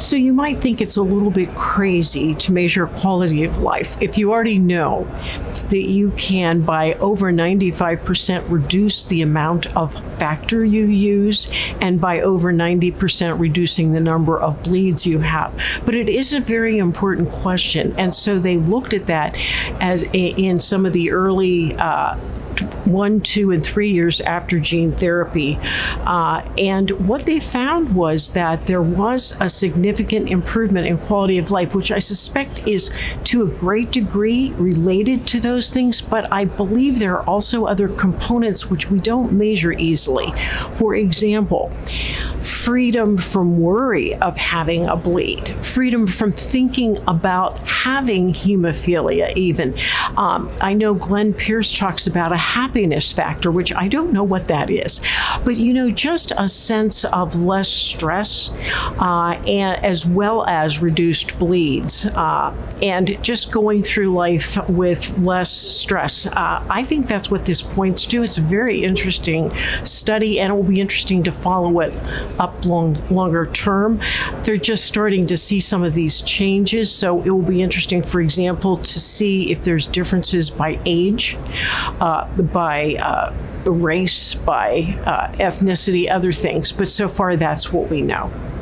So you might think it's a little bit crazy to measure quality of life if you already know that you can, by over 95%, reduce the amount of factor you use, and by over 90% reducing the number of bleeds you have. But it is a very important question, and so they looked at that as in some of the early 1, 2, and 3 years after gene therapy. And what they found was that there was a significant improvement in quality of life, which I suspect is to a great degree related to those things, but I believe there are also other components which we don't measure easily. For example, freedom from worry of having a bleed, freedom from thinking about having hemophilia even. I know Glenn Pierce talks about a happiness factor, which I don't know what that is, but you know, just a sense of less stress, and as well as reduced bleeds, and just going through life with less stress. I think that's what this points to. It's a very interesting study, and it will be interesting to follow it up longer term. They're just starting to see some of these changes, so it will be interesting, for example, to see if there's differences by age, by race, by ethnicity, other things. But so far, that's what we know.